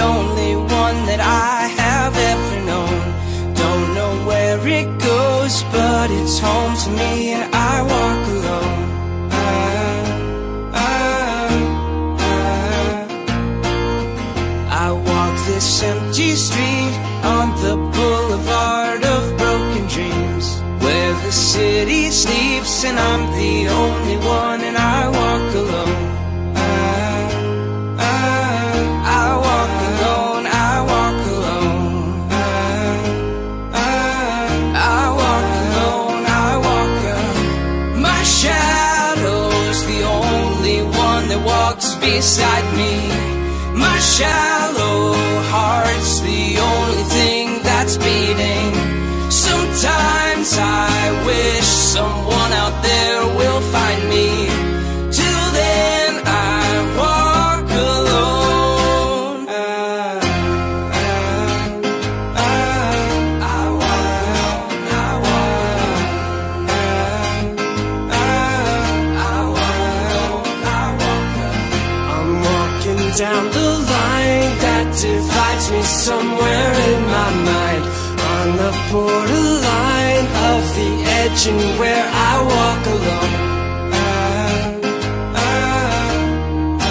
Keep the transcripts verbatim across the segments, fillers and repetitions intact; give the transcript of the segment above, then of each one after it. only one that I have ever known. Don't know where it goes, but it's home to me, and I walk alone. I, I, I, I walk this empty street on the boulevard of broken dreams, where the city sleeps and I'm the only one, and I walk alone. Beside me, my shallow heart's the only thing that's beating. Sometimes I wish someone out there will find me. Till then I walk alone. I, I, I, I walk, I walk, I, I, I walk, I walk. Down the line that divides me somewhere in my mind, on the borderline of the edge and where I walk alone. I, I,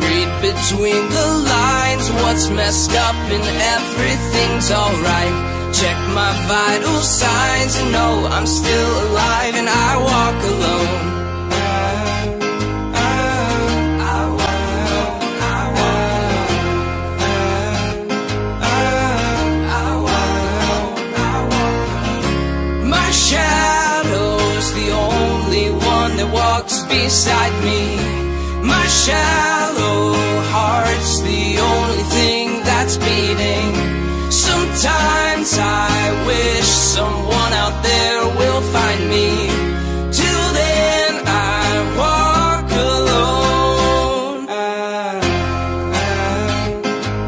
I. Read between the lines what's messed up and everything's alright. Check my vital signs and know I'm still alive, and I walk alone. Beside me, my shallow heart's the only thing that's beating. Sometimes I wish someone out there will find me. Till then I walk alone. I,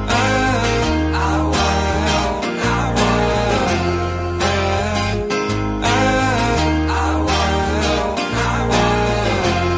I, I, I walk, I walk, I, I walk, I walk. I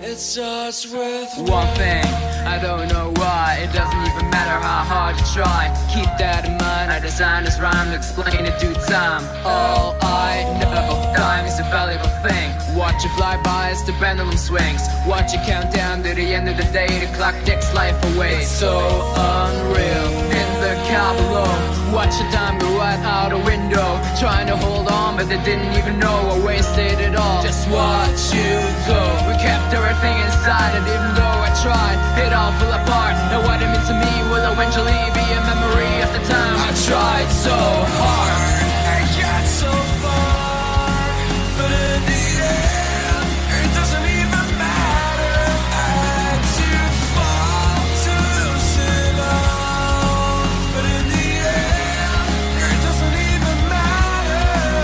It starts with one thing, I don't know why. It doesn't even matter how hard you try. Keep that in mind, I designed this rhyme to explain in due time. All I know, time is a valuable thing. Watch it fly by as the pendulum swings. Watch it count down to the end of the day. The clock takes life away. It's so unreal, in the car below. Watch the time go right out the window. Trying to hold on, but they didn't even know I wasted it all. Just watch you go. We kept everything inside, and even though I tried, it all fell apart. And what it meant to me will eventually be a memory of the time I tried so hard. I got so far, but in the end, it doesn't even matter. I had to fall to lose it all, but in the end, it doesn't even matter.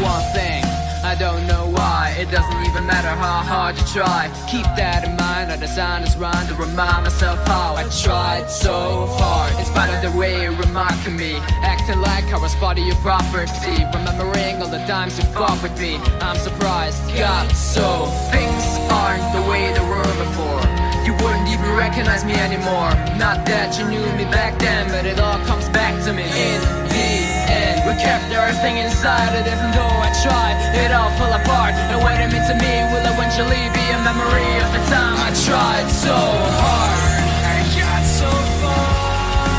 One thing, I don't know why. It doesn't even matter how hard you try. Keep that in mind, I designed this rhyme to remind myself how I tried so hard. In spite of the way it remarking me, acting like I was part of your property, remembering all the times you fought with me. I'm surprised, God, so things aren't the way they were before. You wouldn't even recognize me anymore. Not that you knew me back then, but it all comes back to me in the end. We kept everything inside, and even though I tried, it all fell apart. And what it meant to me will eventually be a memory of the time I tried so hard. I got so far,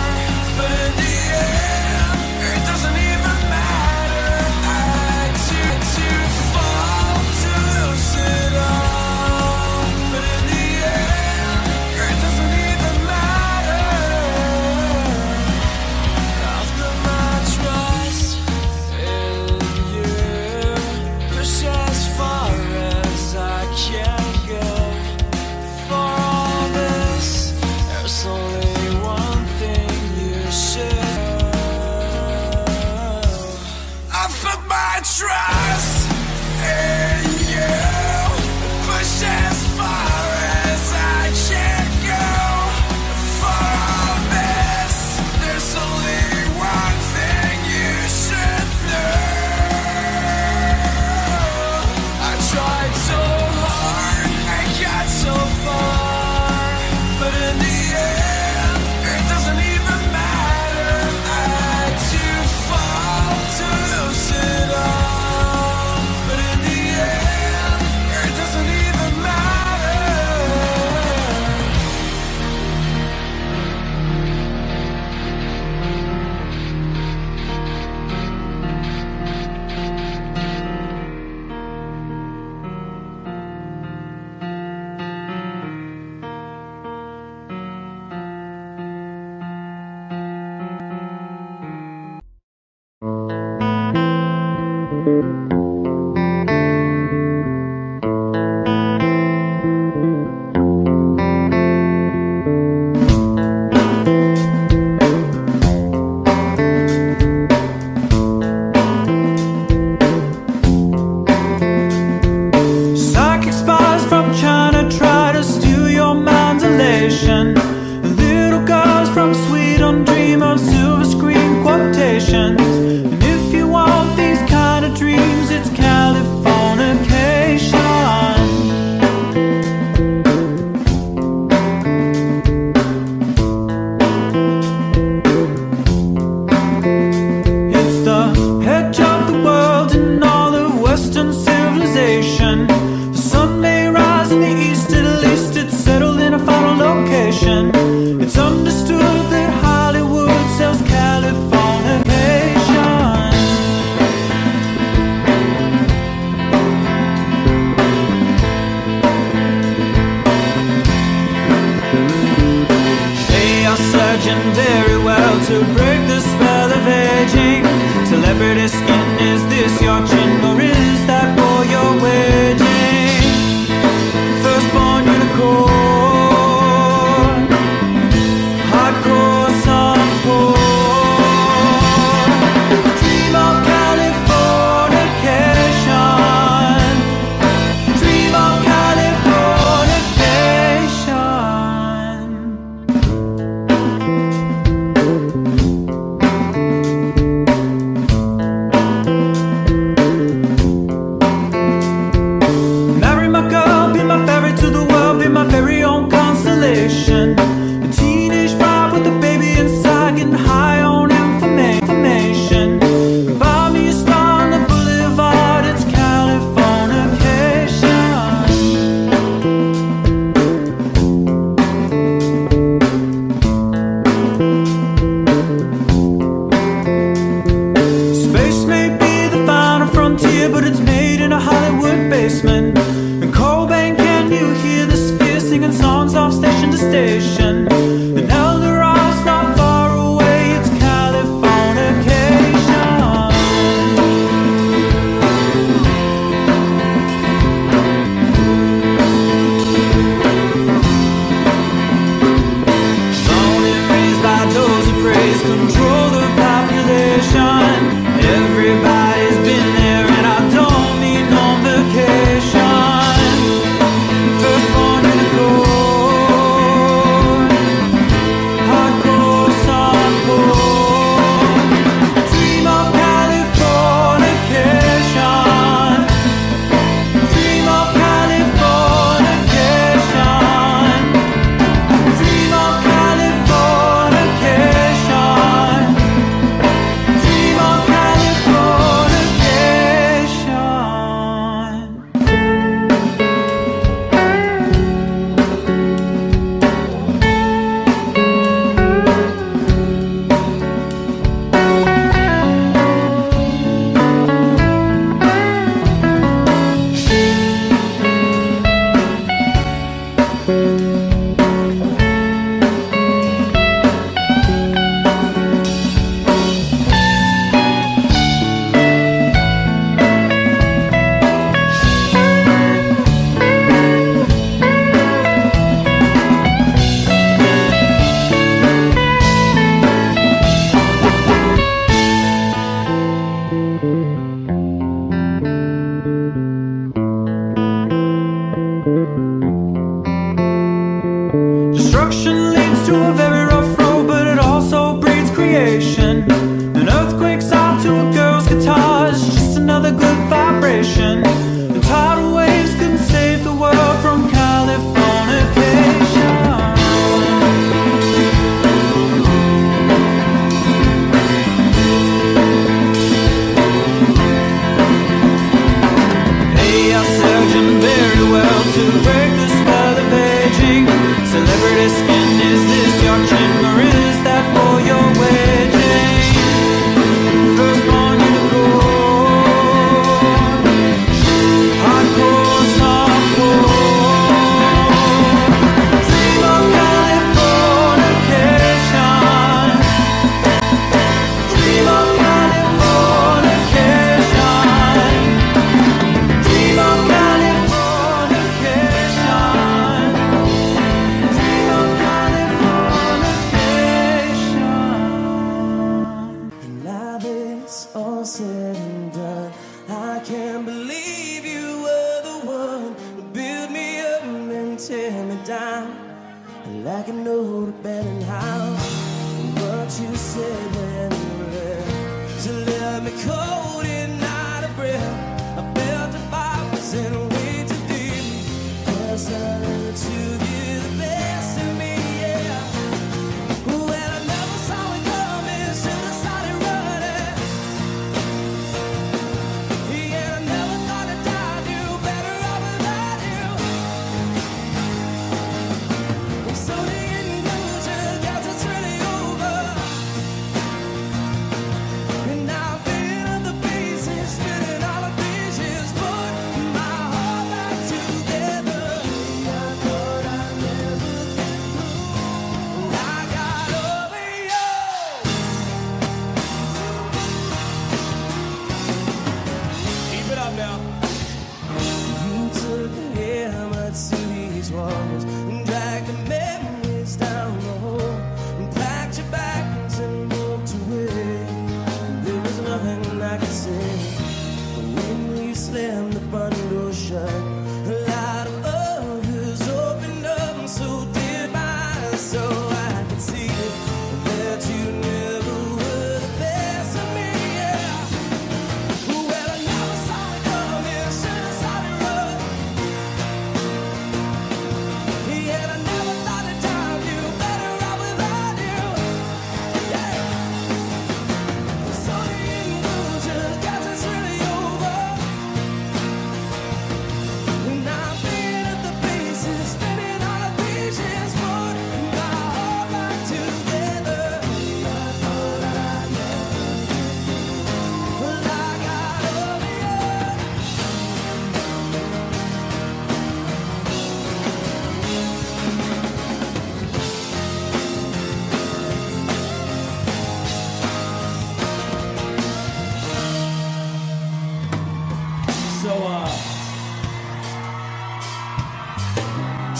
but in the end, it doesn't even matter. I had to, to fall to lose it all, but in the end, it doesn't even matter. After my as far as I can. surgeon very well to break the spell of aging. Celebrity skin, is this your chin, or is that boy you're waging? Firstborn unicorn, hardcore sun porn. Dream of Californication, dream of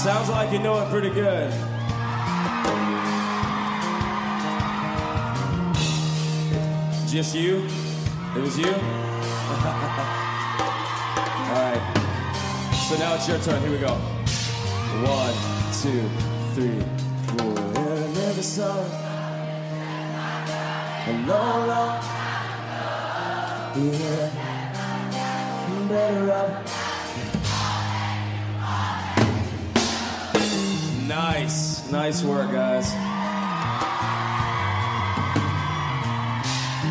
Sounds like you know it pretty good. Just you? It was you? Alright. So now it's your turn. Here we go. One, two, three, four. And I never saw a long, long time ago. Yeah. Better up. Nice, nice work, guys.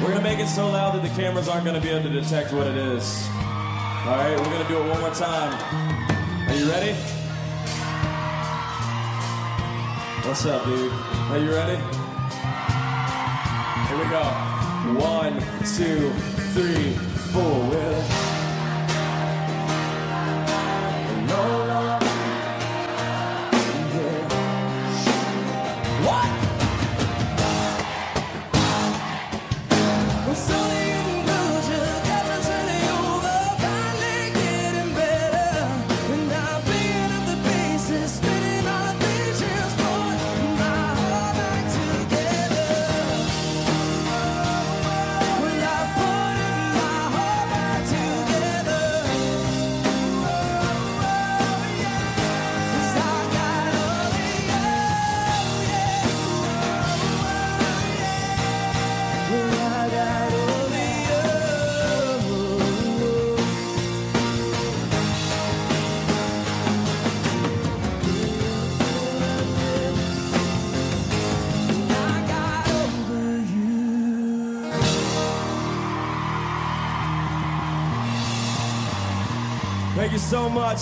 We're gonna make it so loud that the cameras aren't gonna be able to detect what it is. All right, we're gonna do it one more time. Are you ready? What's up, dude? Are you ready? Here we go. One, two, three, four. We'll Thank you so much.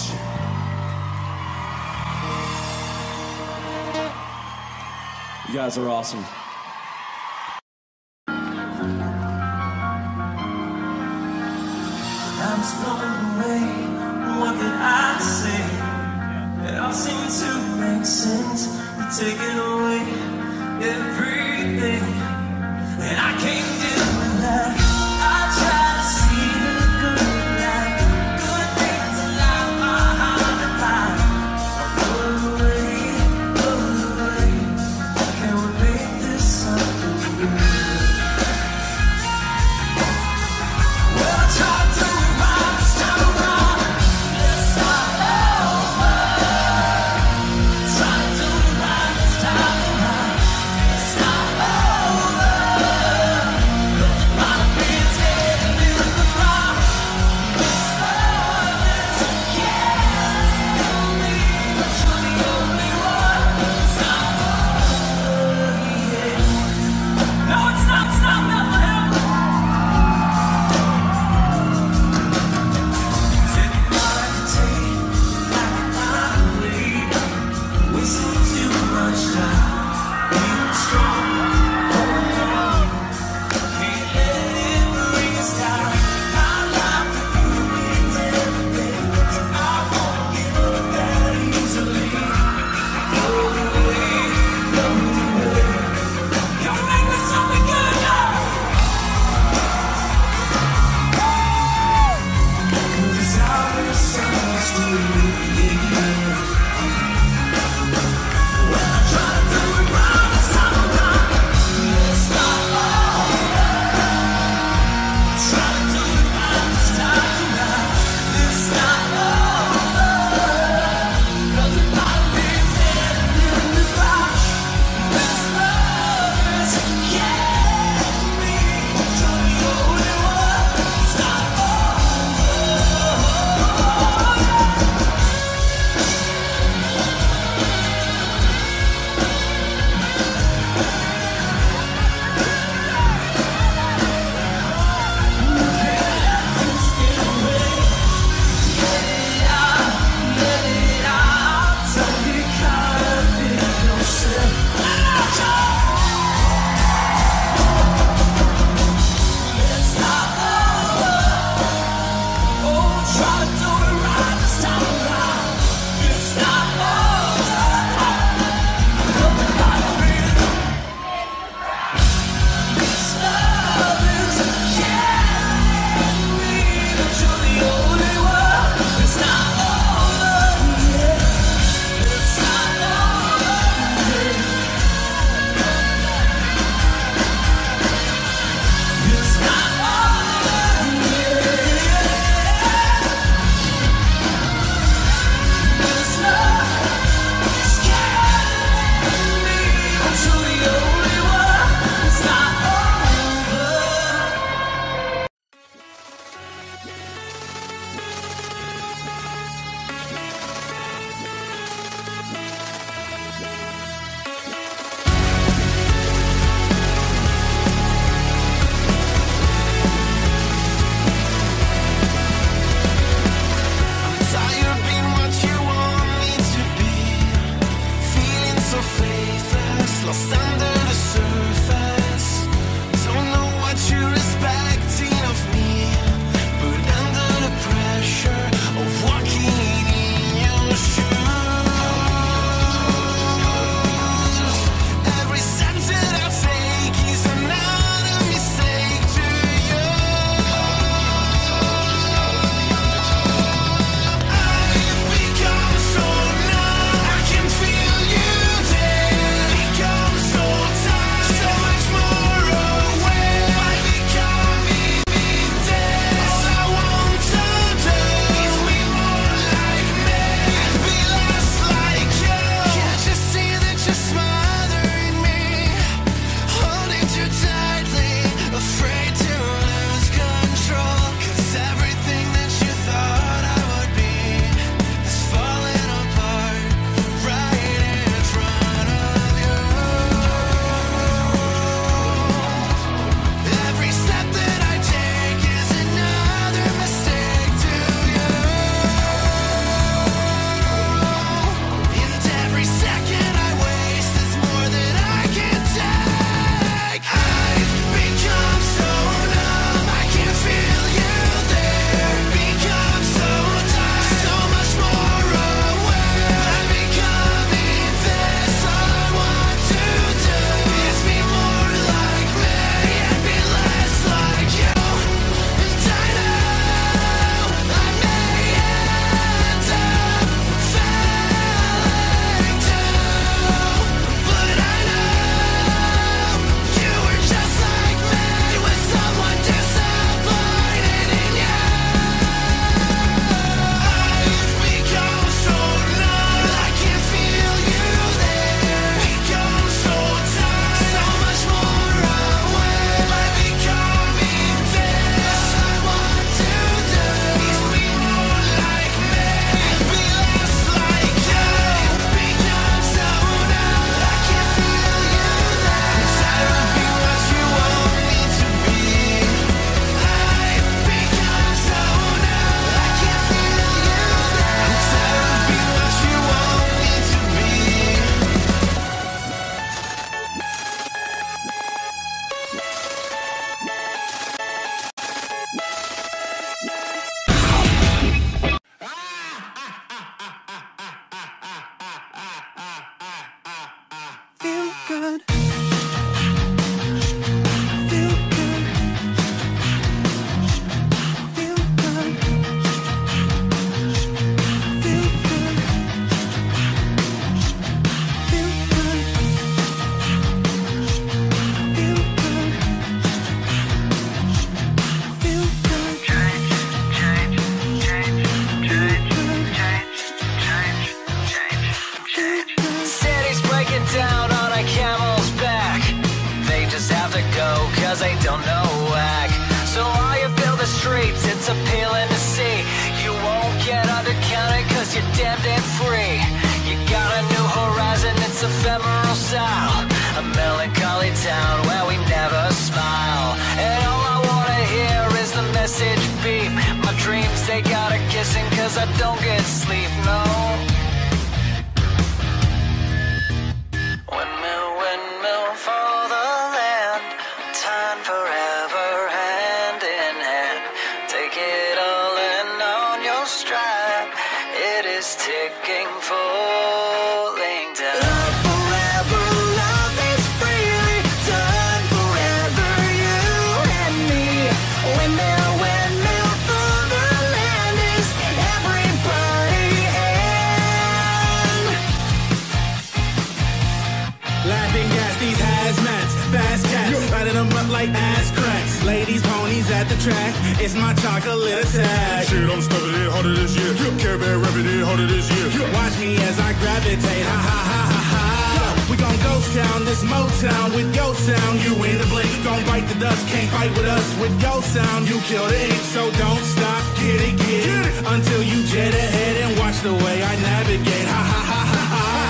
You guys are awesome. I'm just blown away. What can I say? It all seems to make sense. You're taking away everything, and I can't deal with that. Stop! God. Down on a camel's back, they just have to go cause they don't know whack. So all you build the streets, it's appealing to see. You won't get undercounted cause you're damn damn free. You got a new horizon, it's ephemeral style, a melancholy town where we never smile. And all I wanna hear is the message beep. My dreams, they got a kissing cause I don't get sleep, no. Ticking, falling down. Love forever, love is freely done forever, you and me. Windmill, windmill, for the land is everybody in. Laughing at these hazmats, fast cats, biting them up like ass cracks. Ladies, ponies at the track, it's my chocolate attack. Shit, I'm stuffing it harder this year. Care Bear rapping it harder this year. Watch me as I gravitate, ha ha ha ha ha. Yo, we gon' ghost town, this Motown with your sound. You in the blink, gon' bite the dust, can't fight with us with your sound. You kill the ink, so don't stop, get it, get it, until you jet ahead and watch the way I navigate, ha ha ha ha ha.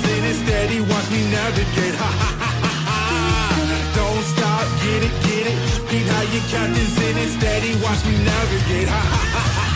Captain's in it steady, watch me navigate, ha ha ha ha ha. Don't stop, get it, get it. Beat how your captain's in it steady, watch me navigate, ha ha ha ha ha.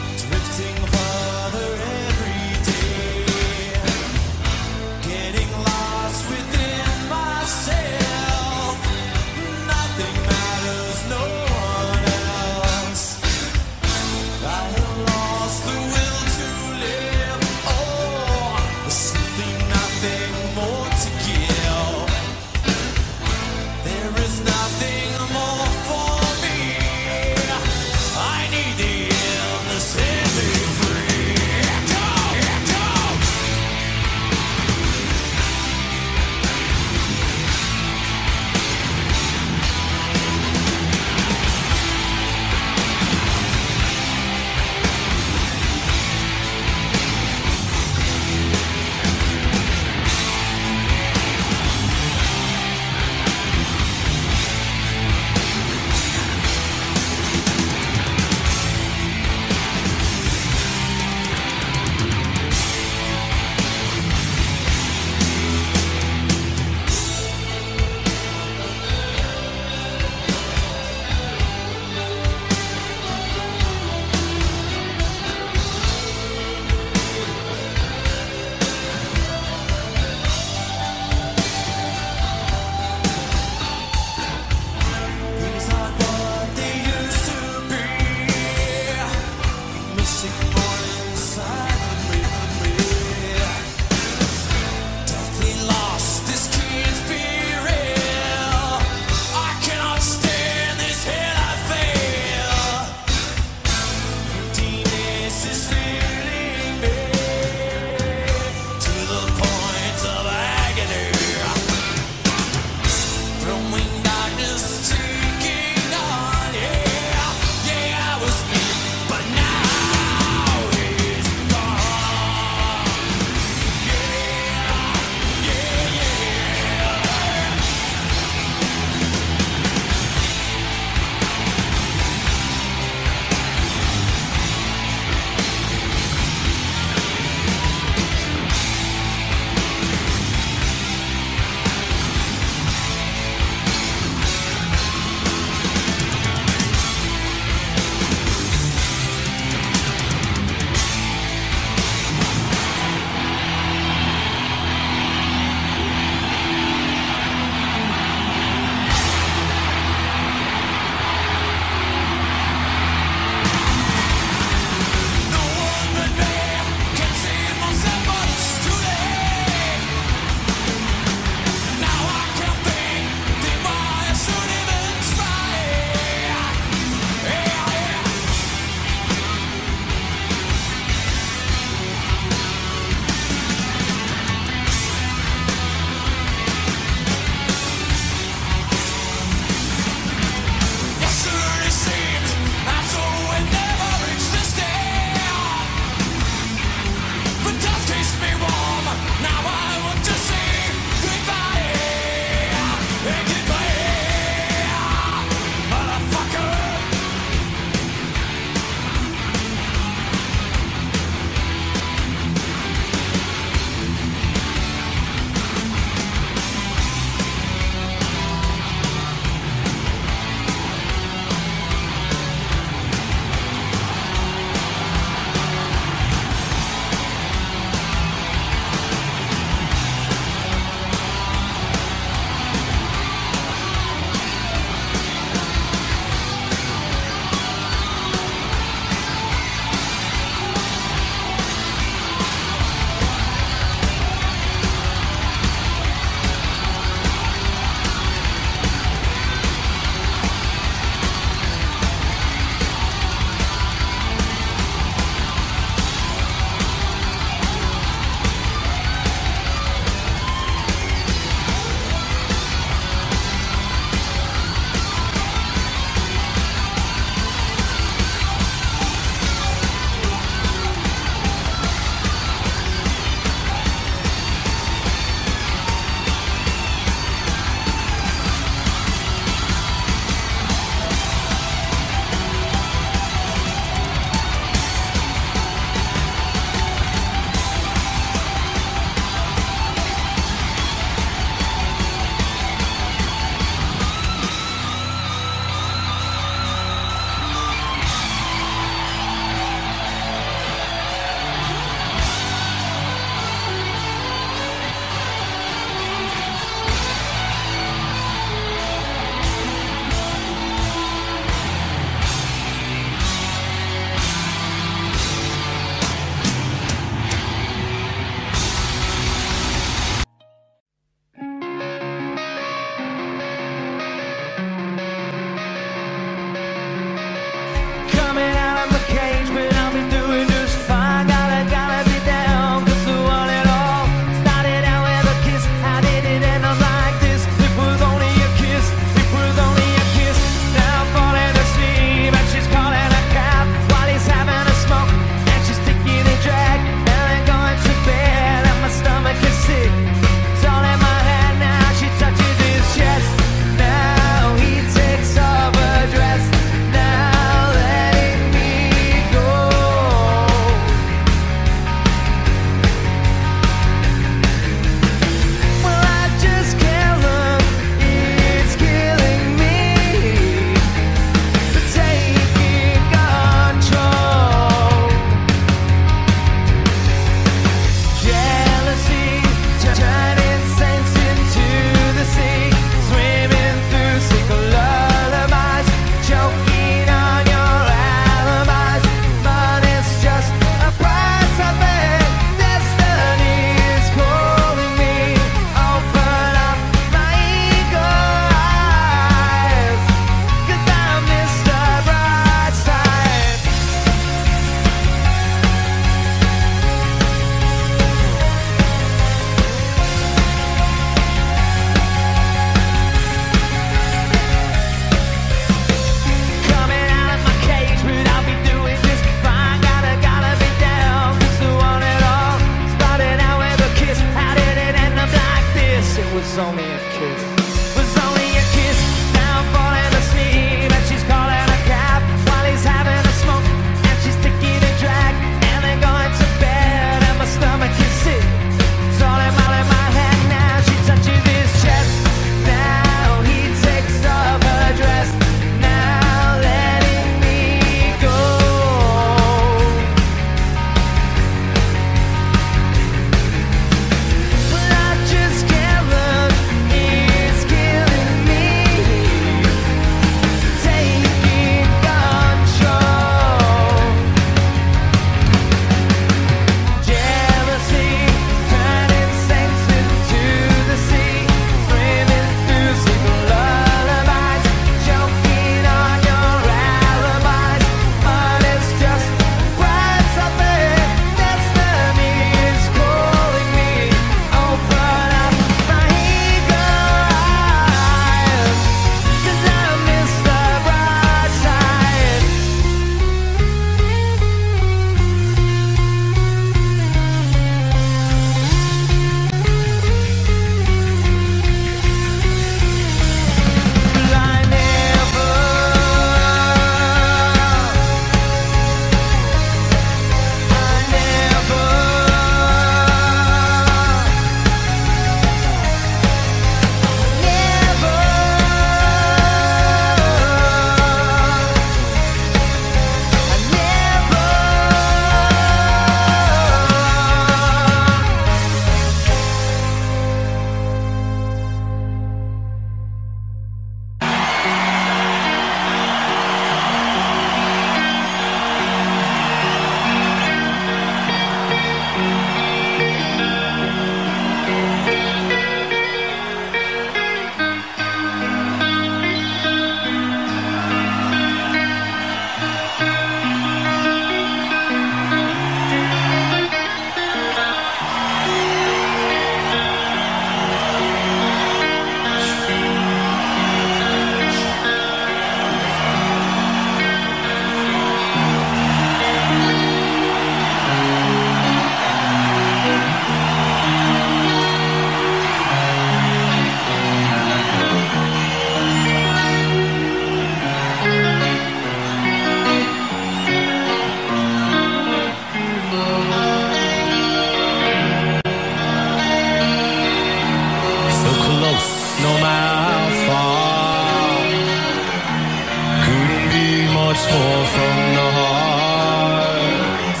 which pour from the heart,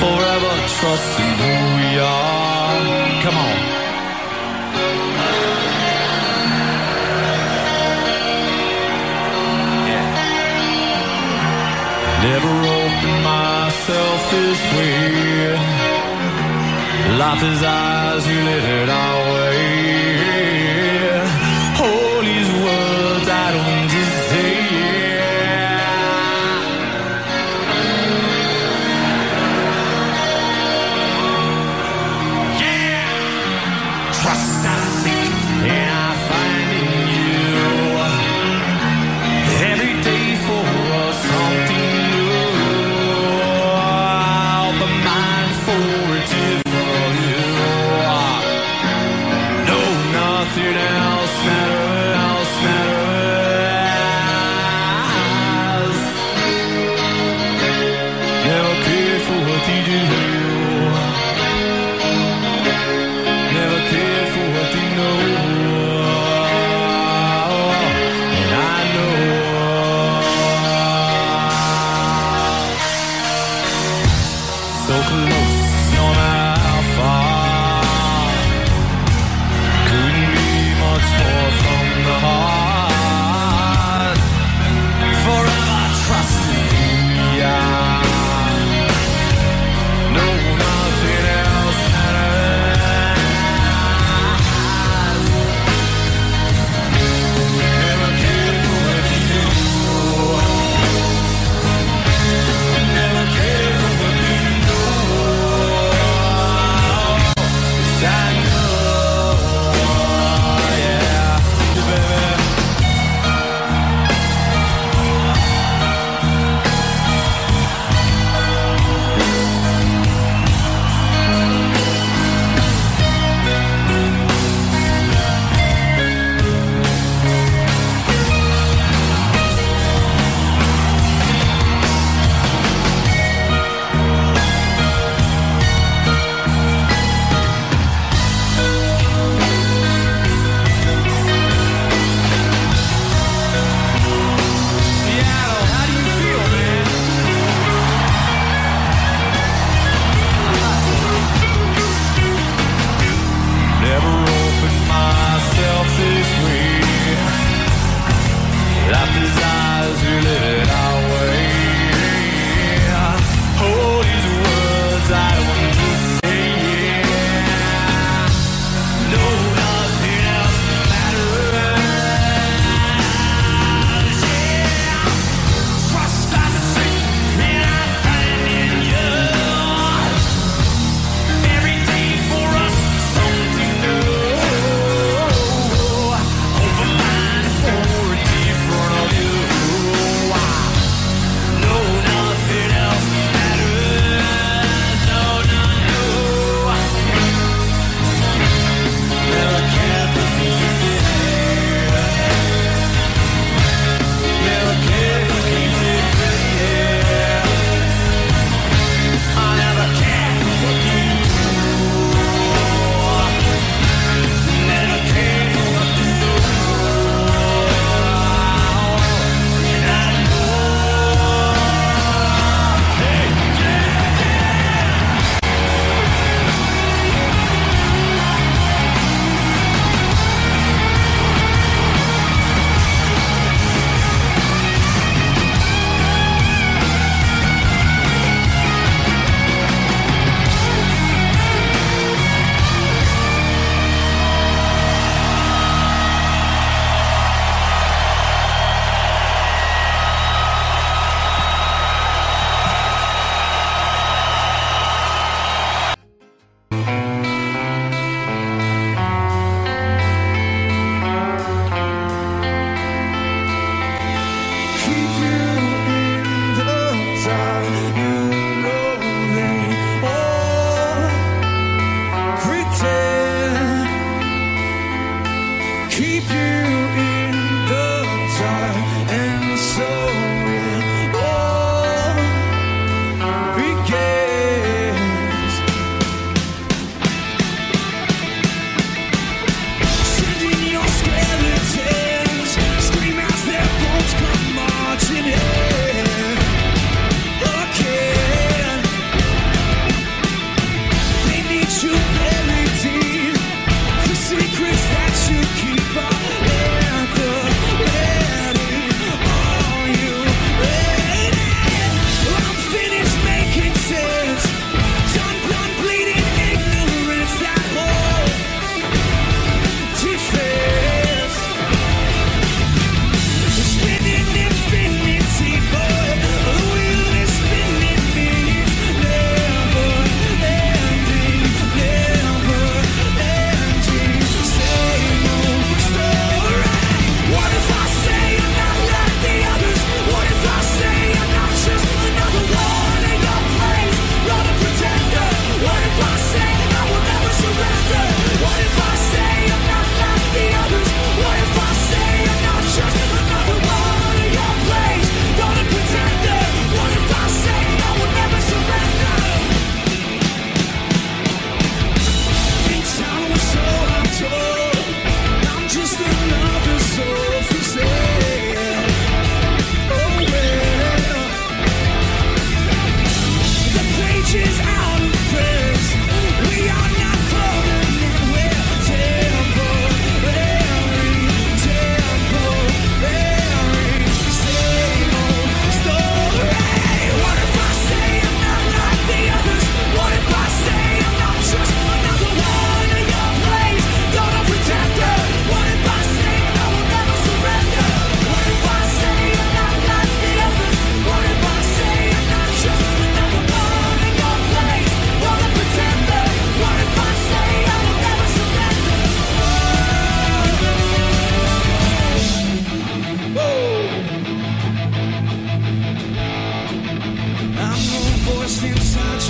forever trusting who we are. Come on. Yeah. Never opened myself this way. Life is ours, we live it our way. No.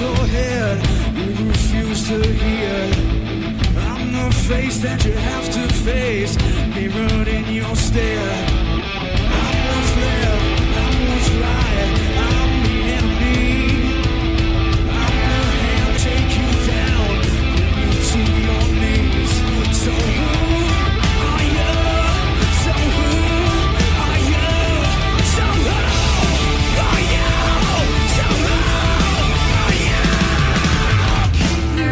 your head, you refuse to hear. I'm the face that you have to face, mirrored in your stare. I'm what's left, I'm what's right, I'm the enemy. I'm the hand take you down, bring you to your knees. So who are you? So who are you? So who are you? So who are you? Up there,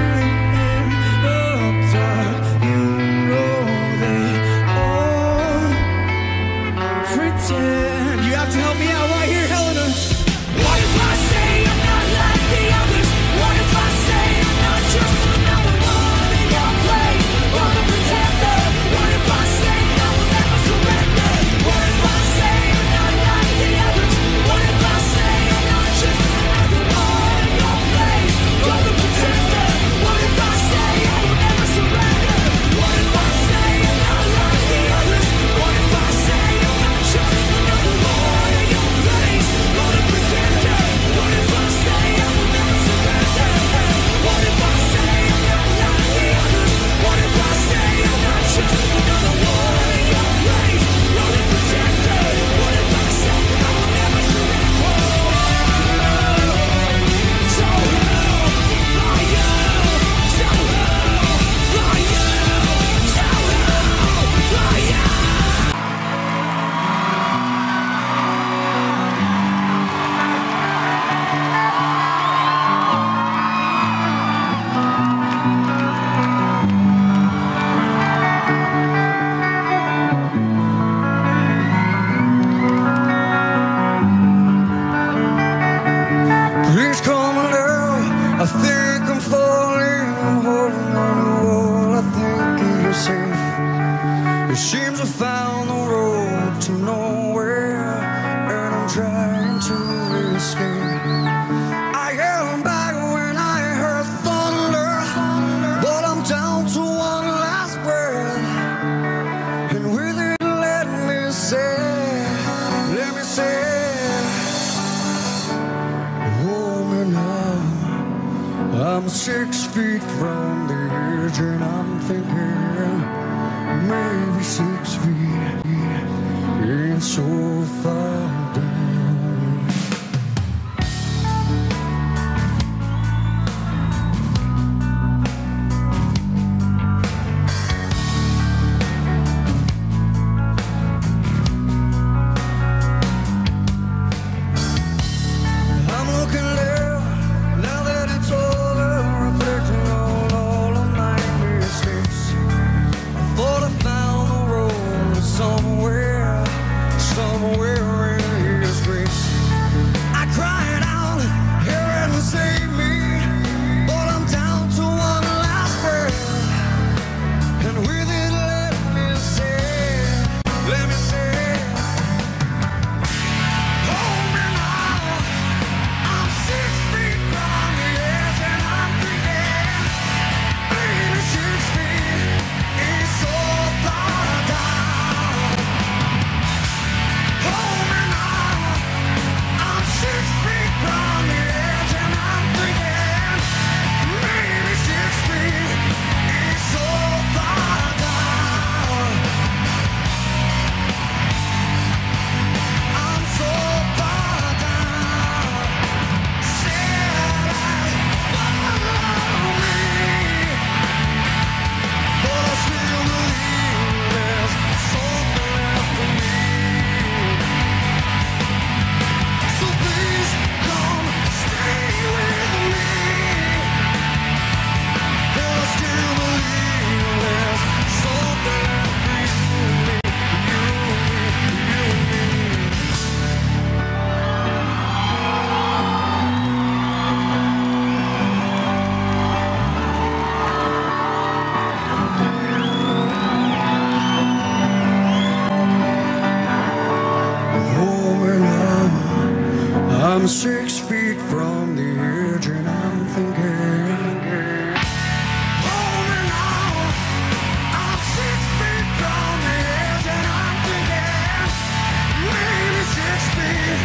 you know they all pretend. You have to help me out right here, Helena. What if I say I'm not like the others? What if I say I'm not just another one in your place? Or the pretender? What if I say I will never surrender? What if I say I'm not like the others? What if I say I'm not just another one in your place? Or the pretender? What if I say I will never surrender? What if I say I'm not like the others? What if I say I'm not just another one in your place? Or the pretender? What if I say I will never surrender? What if I say I'm not like the others? What if I say I'm not just another one in your place? Or the pretender? What if I say I will never surrender? So who are you? So who are you? So who are you? Please call me now, I think I'm falling. I'm holding on to all I think is safe. It seems I found the road to nowhere, and I'm trying to escape. I am back when I heard thunder, but I'm down to one last breath. And with it, let me say, let me say, hold me now. I'm six feet from the edge, and I'm thinking maybe six feet ain't so far down. I'm looking there, now that it's over, reflecting on all of my mistakes. I thought I found the road somewhere, somewhere in His grace. I cried out, "Here and save me," but I'm down to one last breath. And with it, let me say, let me say, hold me now. I'm six feet from the edge, and I'm thinking maybe six feet is so far down. Hold me now. I'm six feet from the edge, and I'm thinking maybe six feet is so far down. I'm so far down. Said I'd follow me, but I still believe there's something left for me. So please come stay with me, but I still believe there's something left for you, you, you, you. Oh, and I'm, I'm six feet from the edge, and I'm thinking, hold me now. I'm six feet from the edge, and I'm thinking maybe six feet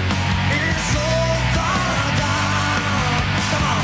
is so far down. Come on.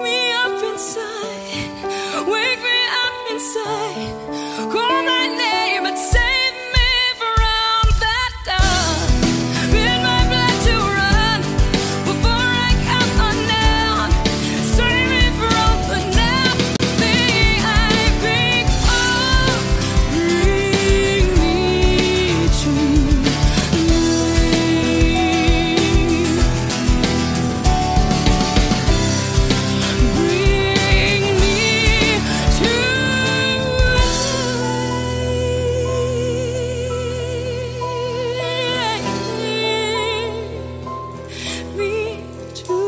Wake me up inside, wake me up inside. Call my name and save me from that dawn. Bid my blood to run before I come undone. Save me from the nothing I bring. Oh, bring me to life. Me too.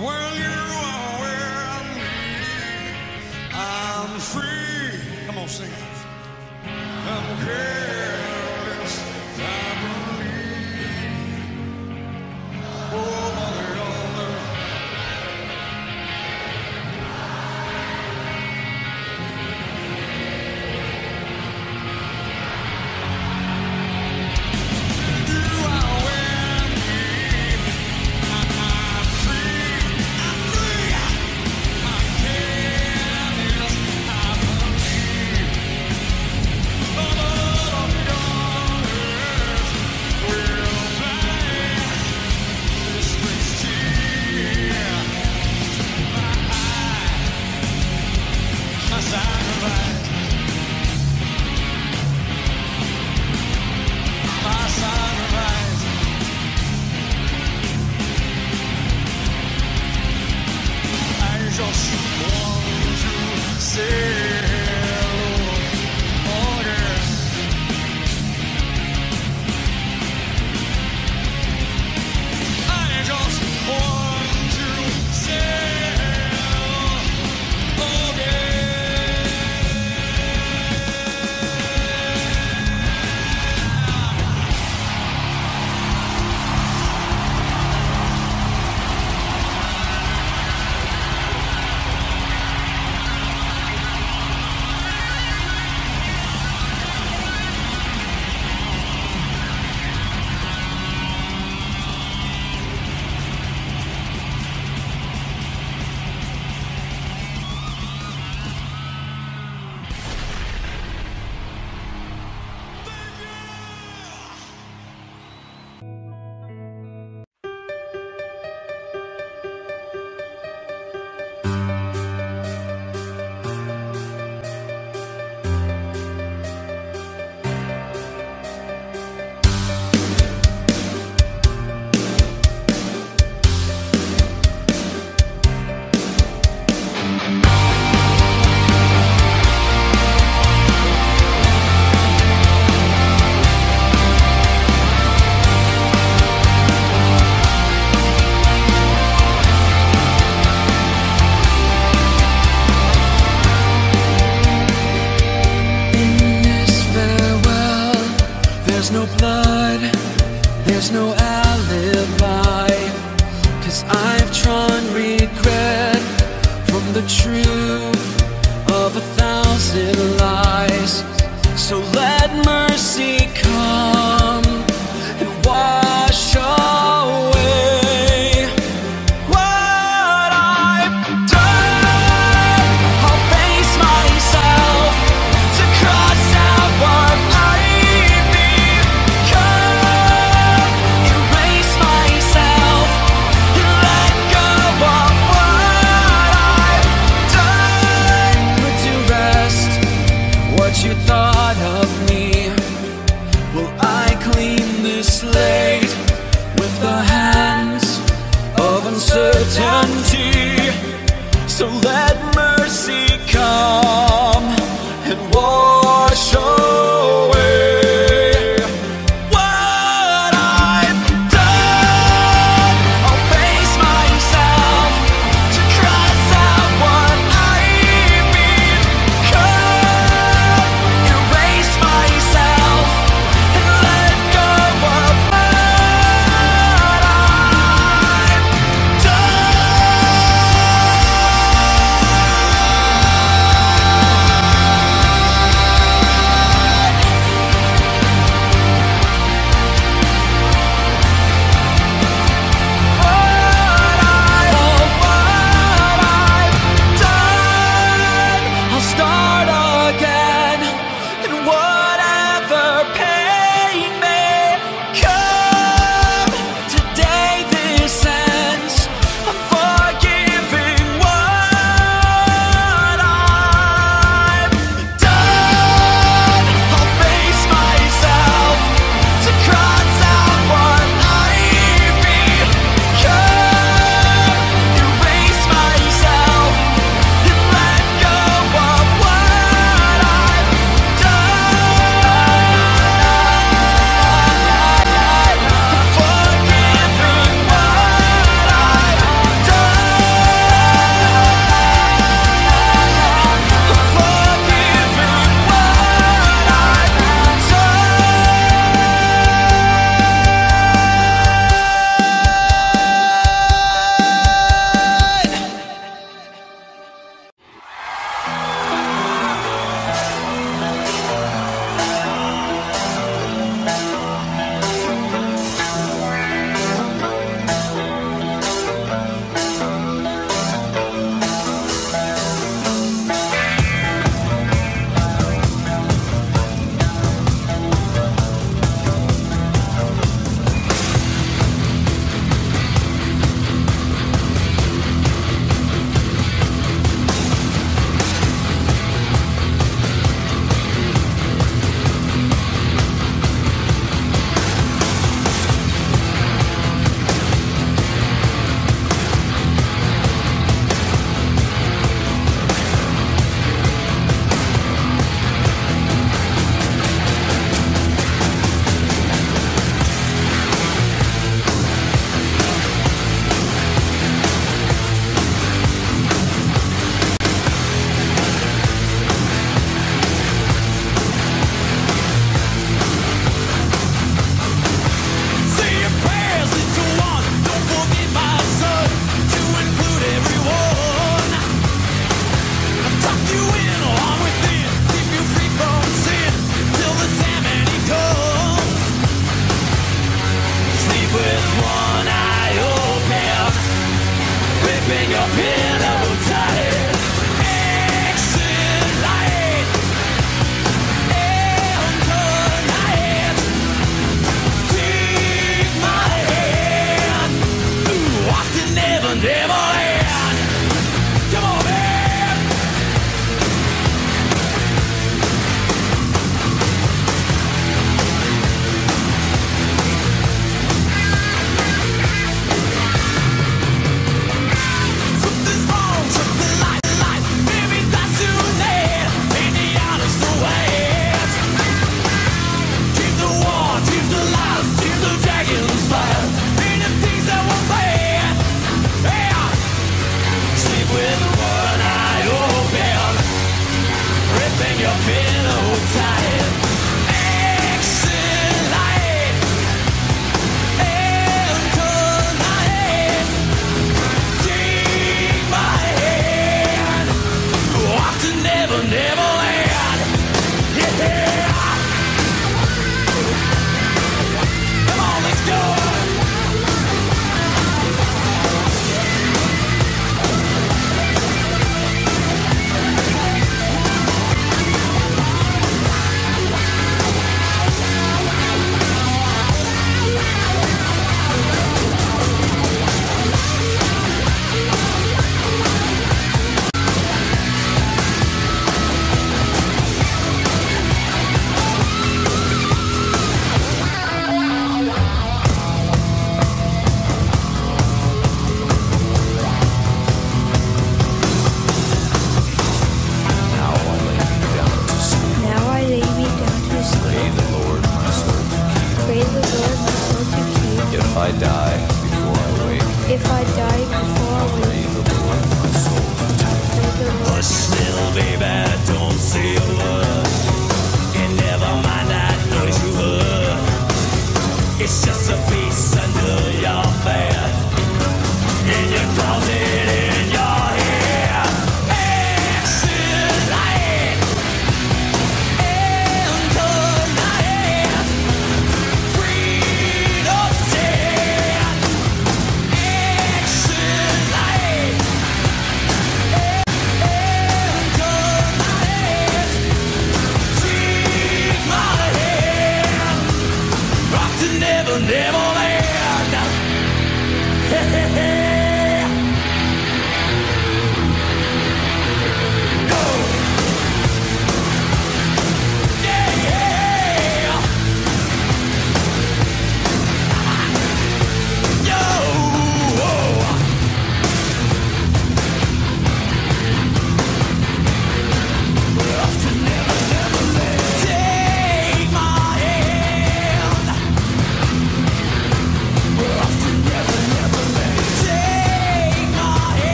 Well, you are with me. I'm free. Come on, sing it. I'm careless, I believe. Oh, mother, I'm There's no alibi, 'cause I've drawn regret from the truth of a thousand lies. So let mercy come and wash away. So let mercy come and wash away. Pillow tight, exit light,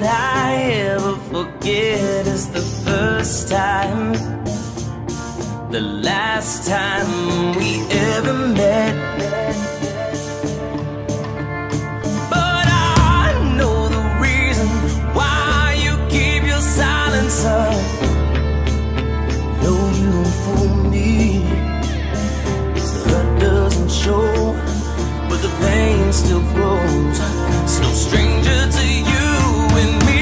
that I ever forget is the first time, the last time we ever met. But I know the reason why you keep your silence up. No, you don't fool me, cause the hurt doesn't show, but the pain still grows. It's no stranger to you and me.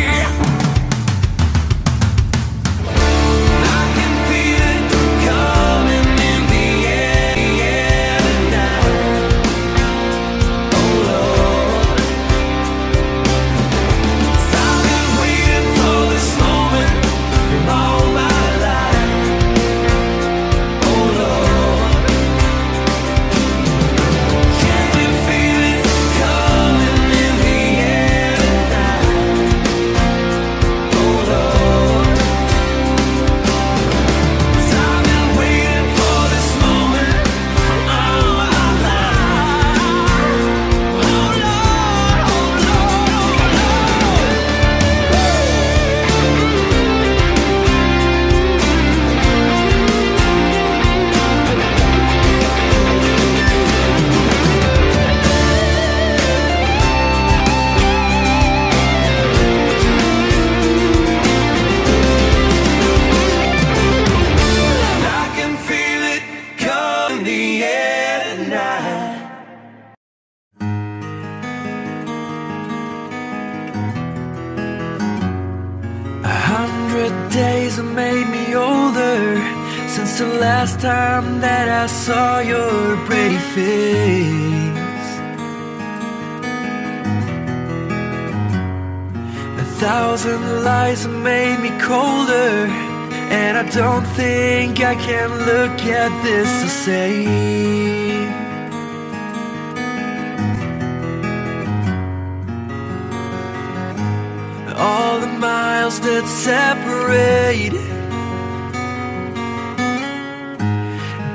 Don't think I can look at this the same. All the miles that separate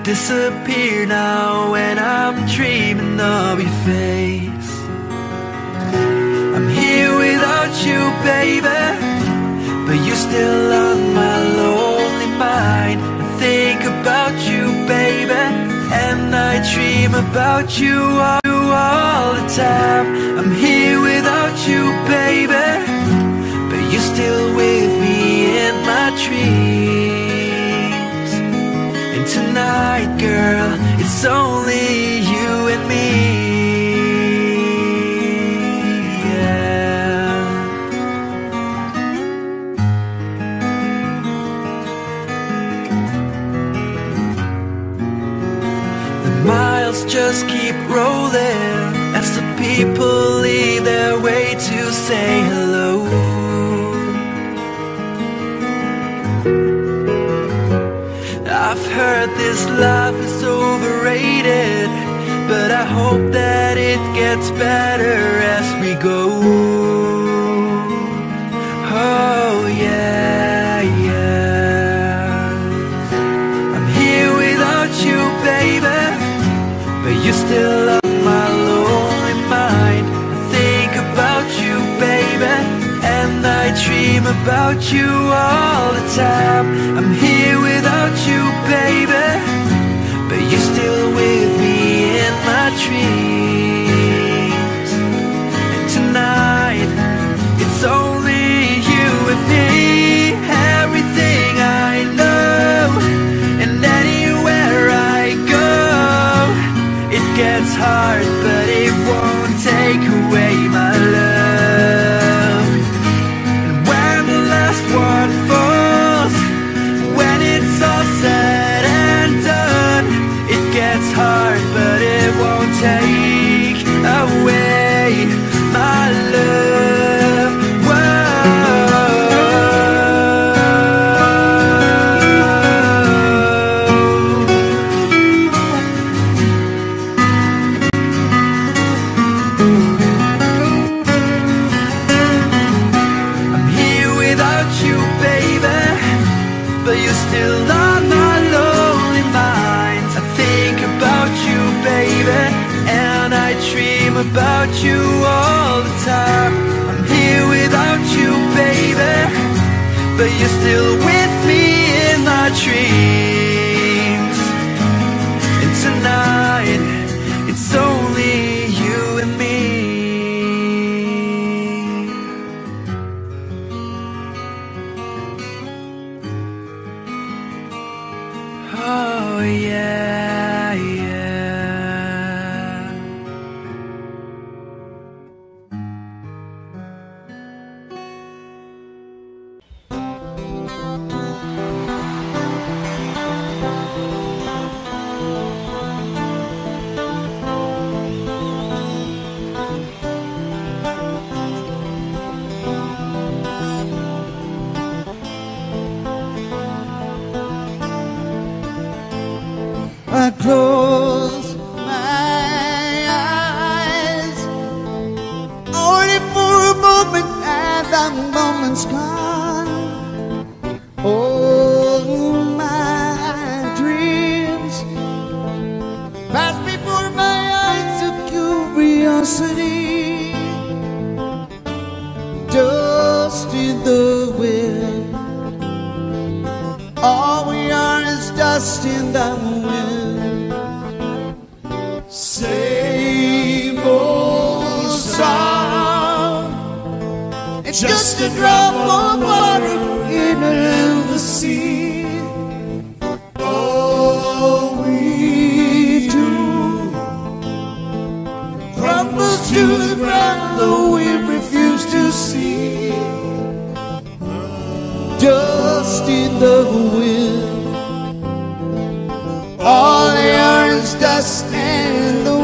disappear now when I'm dreaming of your face. I'm here without you, baby, but you're still on my low. I think about you, baby, and I dream about you all, all the time. I'm here without you, baby, but you're still with me in my dreams. And tonight, girl, it's only you and me. Miles just keep rolling as the people leave their way to say hello. I've heard this life is overrated, but I hope that it gets better as we go. Oh yeah, yeah, I'm here without you, baby, you're still on my lonely mind. I think about you, baby, and I dream about you all the time. I'm here without you, baby, but you're still with me in my dreams. And tonight, it's only you and me. Everything I know, and anywhere I go, it gets hard, but it won't take away my love. And when the last one falls, when it's all said and done, it gets hard, but it won't take away my love. About you all the time. I'm here without you. baby, but you're still with me in my dreams. And tonight, it's only you and me. Oh yeah, yeah. I close my eyes only for a moment, and that moment's gone. All my dreams pass before my eyes of curiosity, dust in the wind. All we are is dust in the wind. Same old song, it's just a drop of water in the sea. All we do crumbles to the ground, though we refuse to see. Dust in the wind, all they are is dust in the wind.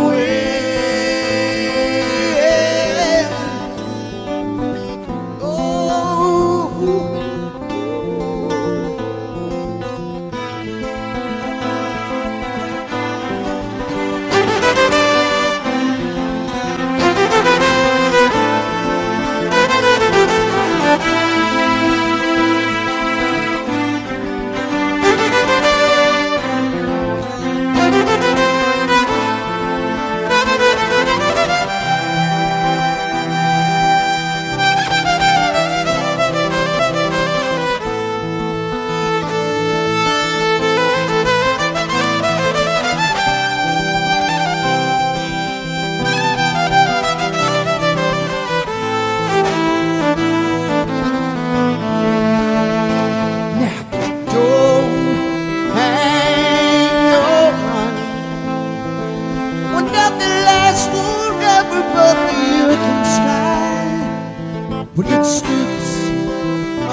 When it slips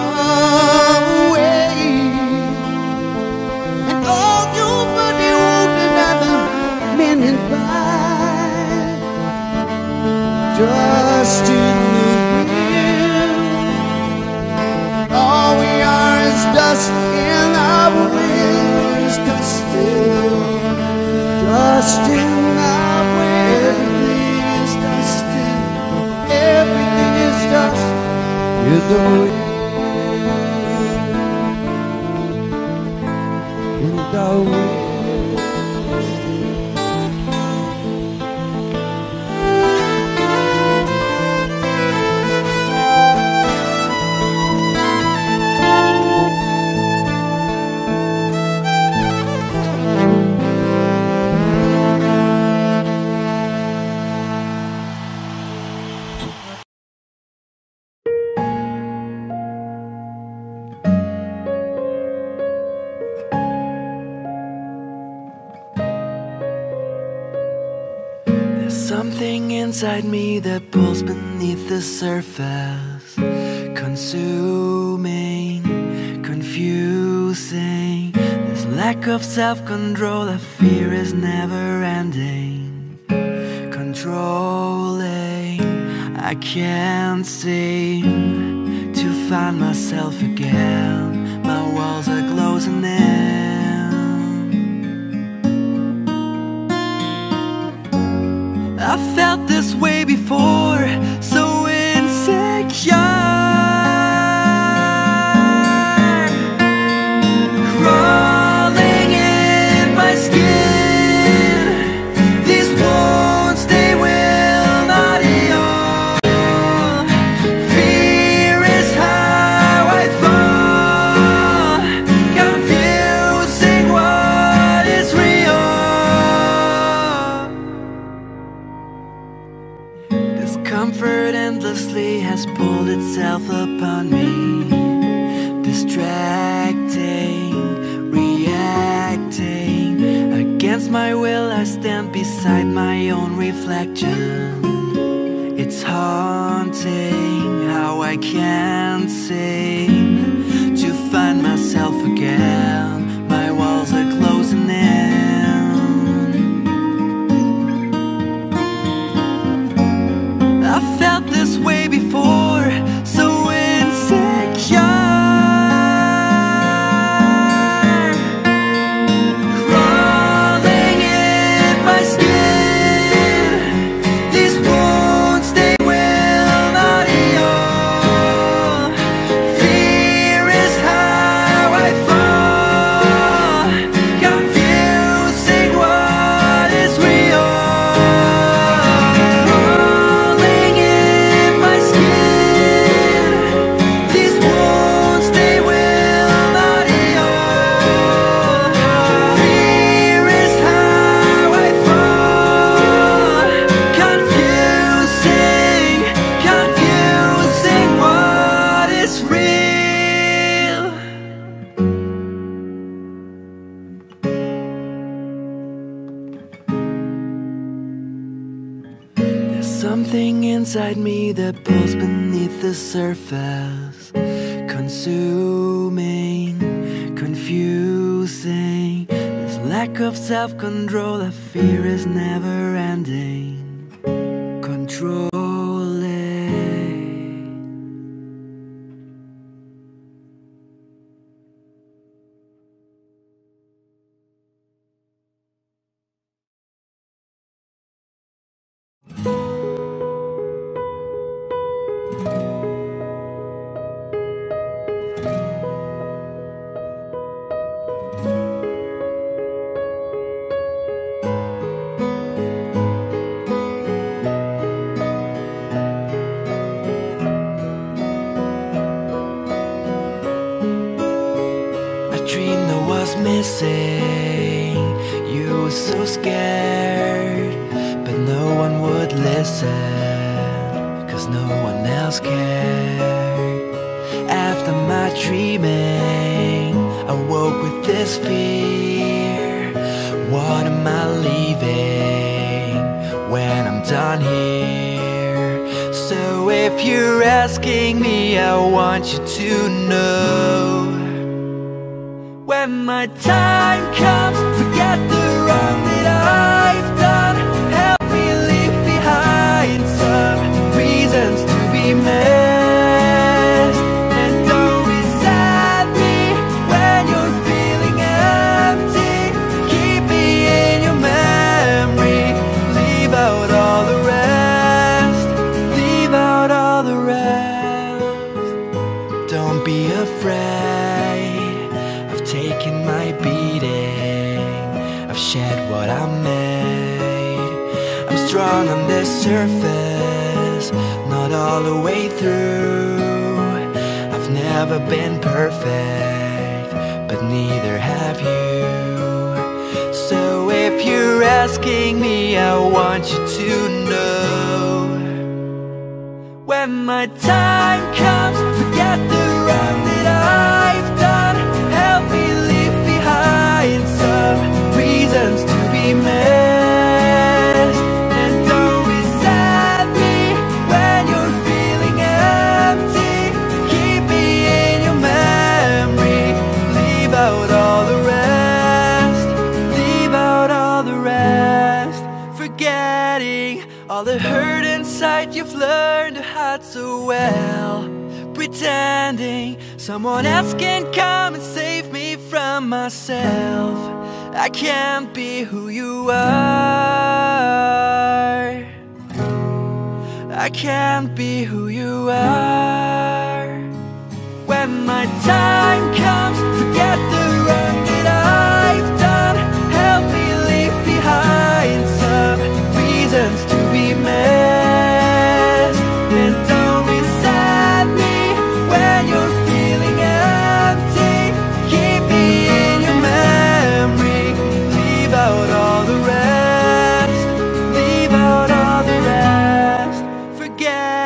away and all your body won't another minute by, just in the wind, all we are is dust in our wind, is dust in, dust in our wind, everything is dust in, everything is dust. You don't in the way. Something inside me that pulls beneath the surface, consuming, confusing. This lack of self-control, I fear is never ending, controlling. I can't seem to find myself again. My walls are closing in. I felt this way before, so insecure, crawling in my skin. These wounds, they will not heal. Fear is high. Comfort endlessly has pulled itself upon me, distracting, reacting. Against my will I stand beside my own reflection. It's haunting how I can't seem to find myself again. My walls are closing in. I felt this way before, so insecure, crawling in my skin. These wounds, they will not heal. Fear is how I fall, confusing what is real. Something inside me that pulls beneath the surface, consuming, confusing. This lack of self-control, I fear is never ending, controlling. Forget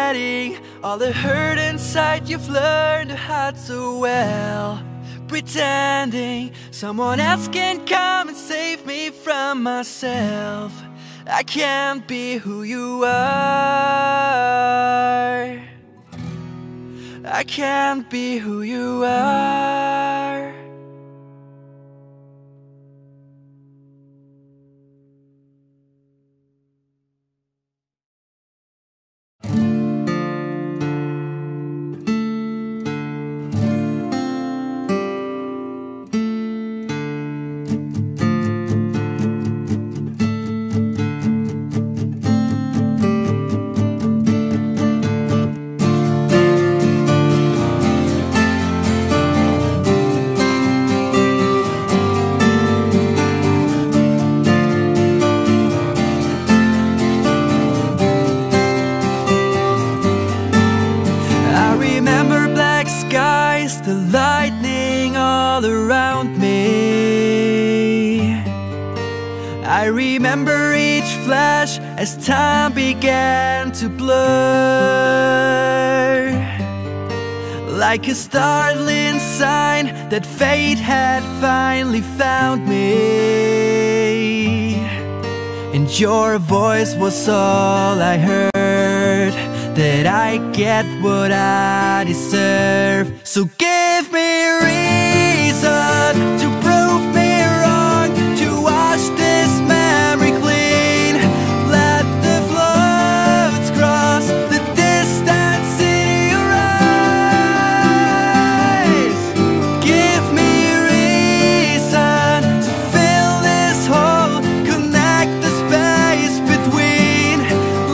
forgetting all the hurt inside you've learned to hide so well, pretending someone else can come and save me from myself. I can't be who you are. I can't be who you are. The lightning all around me, I remember each flash as time began to blur, like a startling sign that fate had finally found me. And your voice was all I heard, that I get what I deserve. So give me reason to prove me wrong, to wash this memory clean. Let the floods cross the distance in your eyes. Give me reason to fill this hole, connect the space between.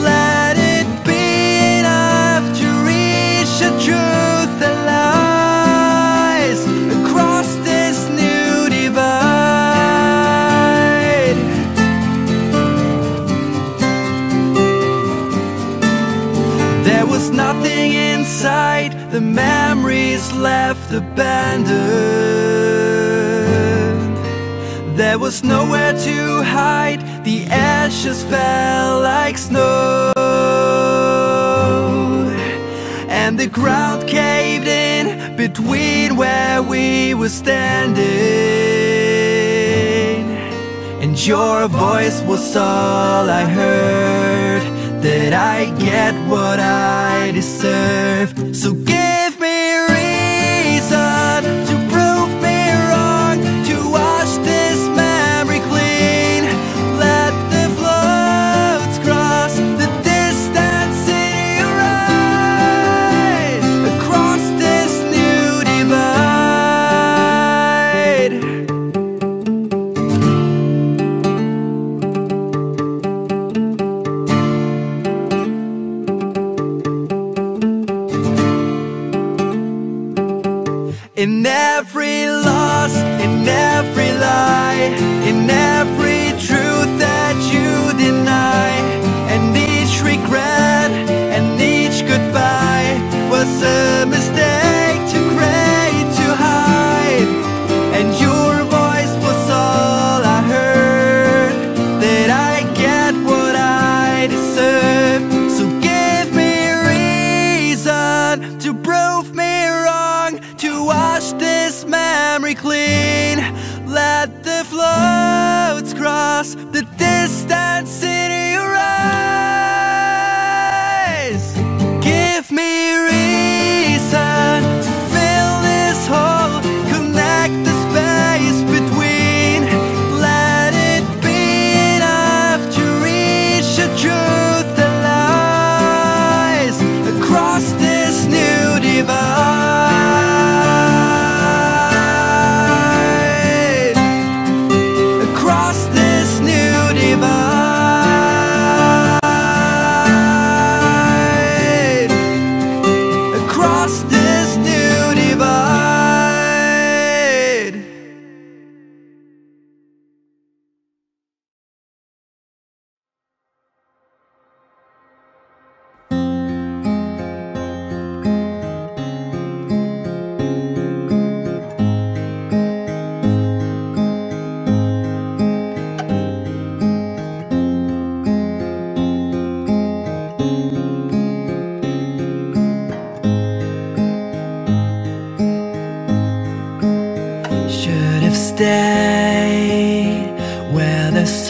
Let it be enough to reach a truth. The memories left abandoned, there was nowhere to hide. The ashes fell like snow, and the ground caved in between where we were standing. And your voice was all I heard, that I get what I deserve. So give me reason to in every loss, in every lie, in every truth that you deny, and each regret, and each goodbye was a mistake too great to hide. And your voice was all I heard, that I get what I deserve. So give me reason to prove me wrong, to wash this memory clean. Let the floods cross the distance in your eyes. Give me reason to fill this hole, connect the space between. Let it be enough to reach a truth that lies across this new divide. Across this new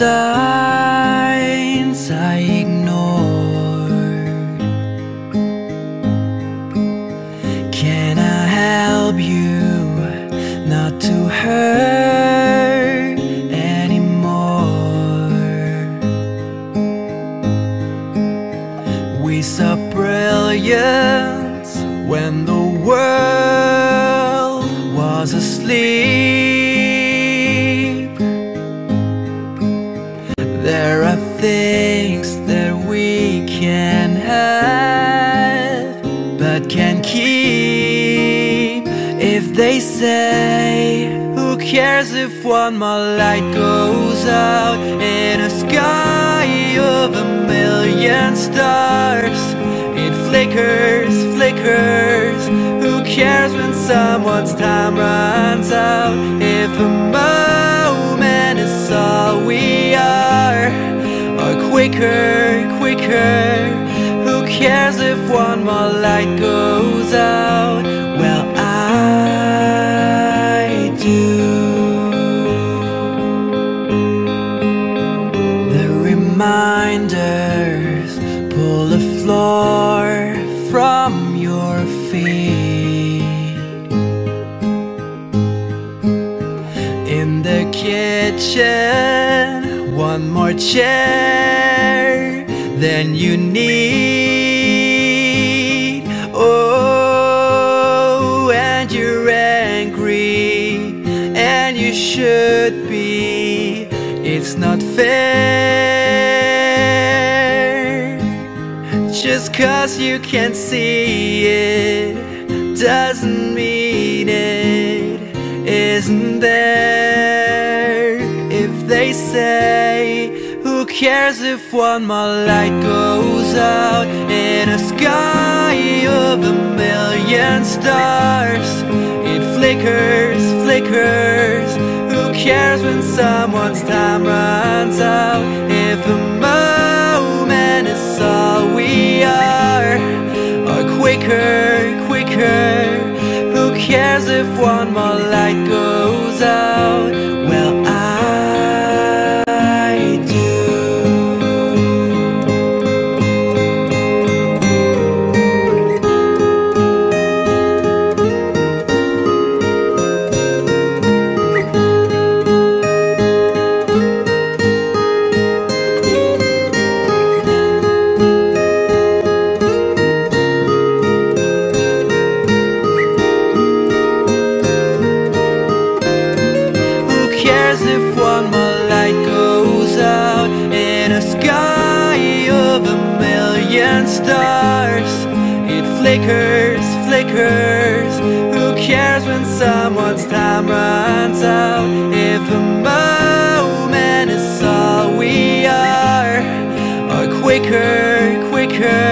signs I ignored. Can I help you not to hurt anymore? We saw brilliance when the world was asleep. There are things that we can have but can't keep. If they say, who cares if one more light goes out in a sky of a million stars? It flickers, flickers. Who cares when someone's time runs out? If a moment is all we are, quicker, quicker. Who cares if one more light goes out? Well, I do. The reminders pull the floor from your feet. In the kitchen, one more chair than you need. Oh, and you're angry, and you should be. It's not fair. Just 'cause you can't see it doesn't mean it isn't there. If they say, who cares if one more light goes out in a sky of a million stars? It flickers, flickers. Who cares when someone's time runs out? If a moment is all we are, or quicker, quicker. Who cares if one more light goes out? Well, stars, it flickers, flickers. Who cares when someone's time runs out? If a moment is all we are, or quicker, quicker.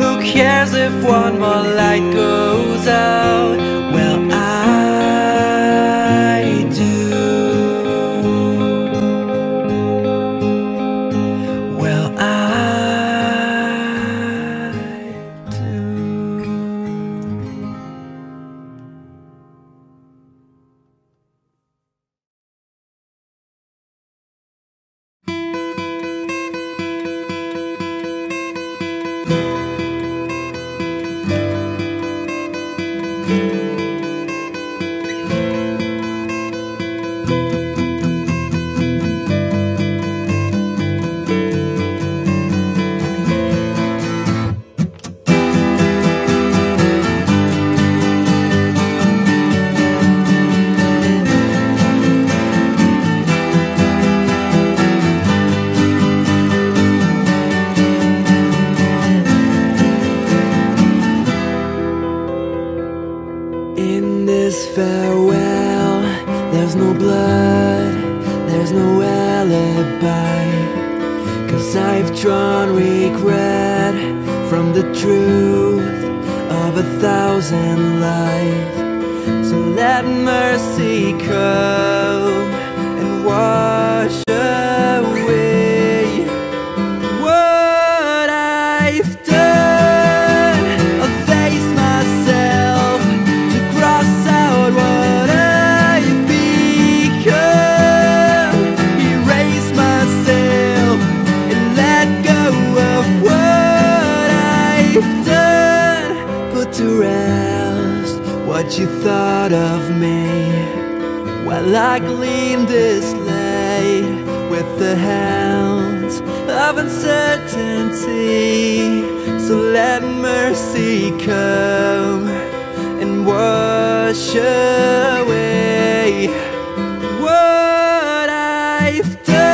Who cares if one more light goes out? Well, I do. Well, I that you thought of me while I gleamed this light with the hounds of uncertainty. So let mercy come and wash away what I've done.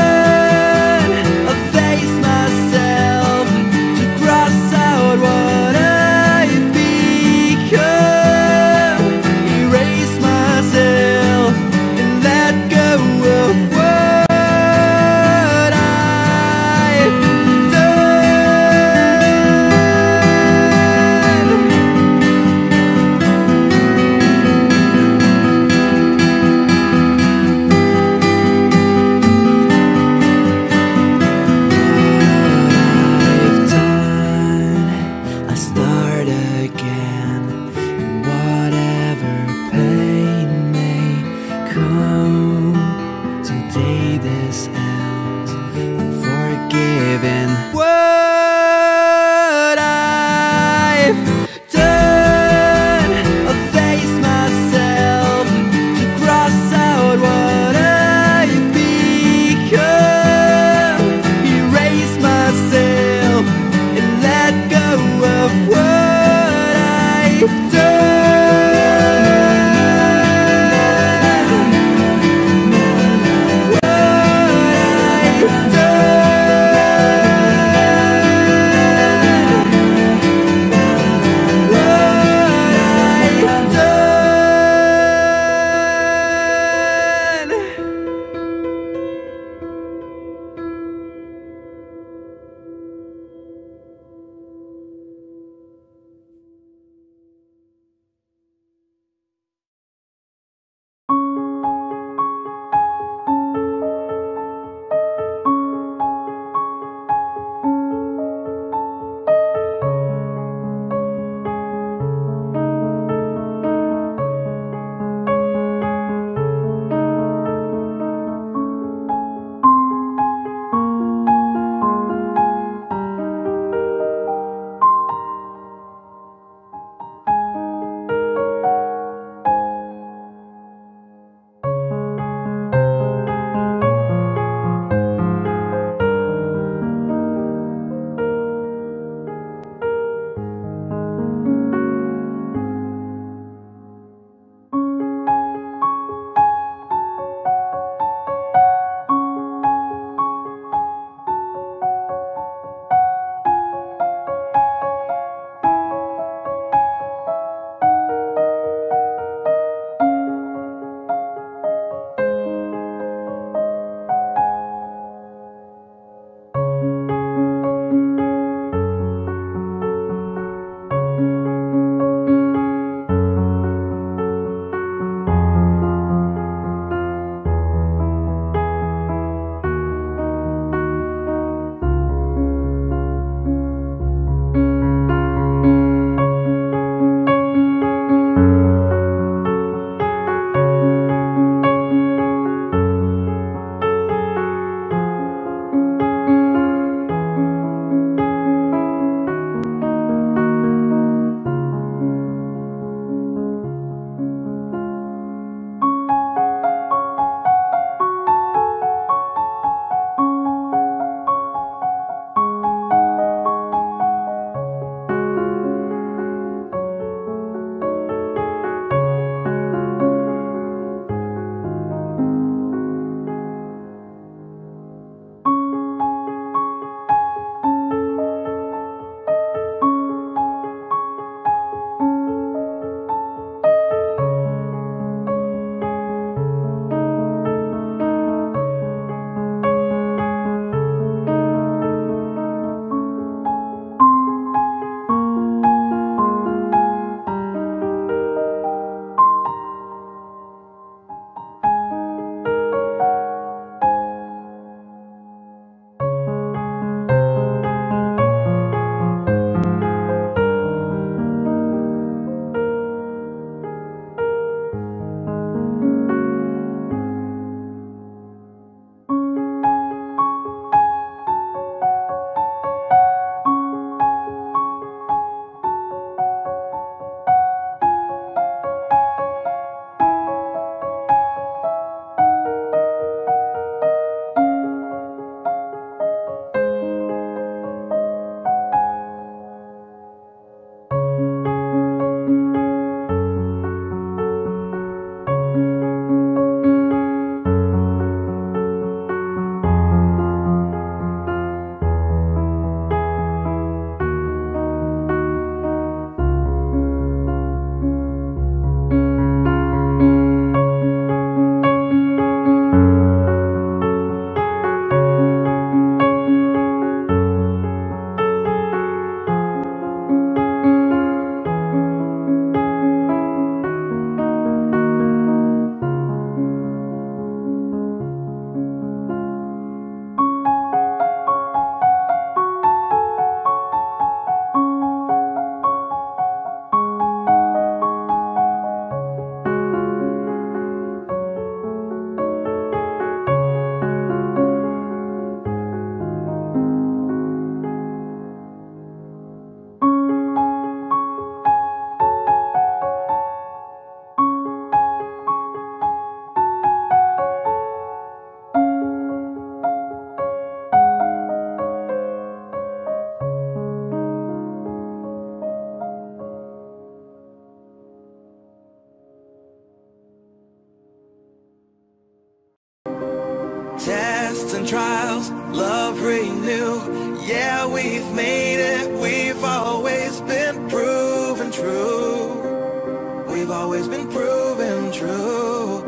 and trials, love renew. Yeah, we've made it, we've always been proven true. We've always been proven true.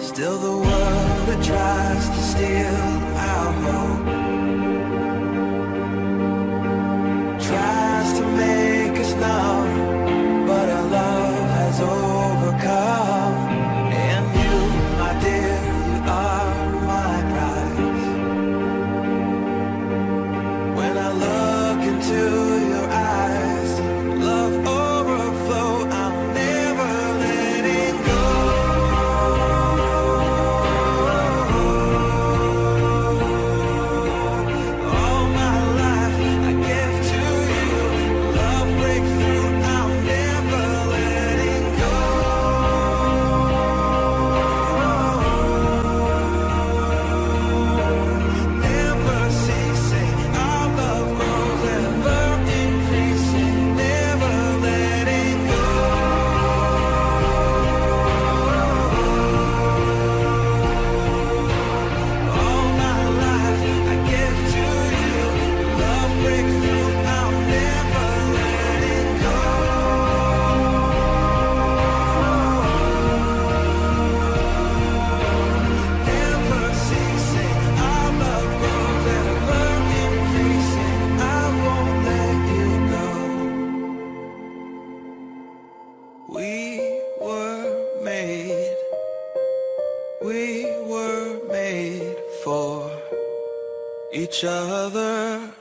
Still the world that tries to steal our hope tries to make us numb, but our love has overcome. And you, my dear, you are my prize. When I look into your eyes, love overflow, I'm never letting go. All my life I give to you, love breakthrough, I'm never letting go. Never ceasing, our love grows, ever increasing, never letting go. All my life I give to you, love breakthrough, I'm never letting go. Never ceasing, our love grows, ever increasing, I won't let you go. We were made, we were made for each other.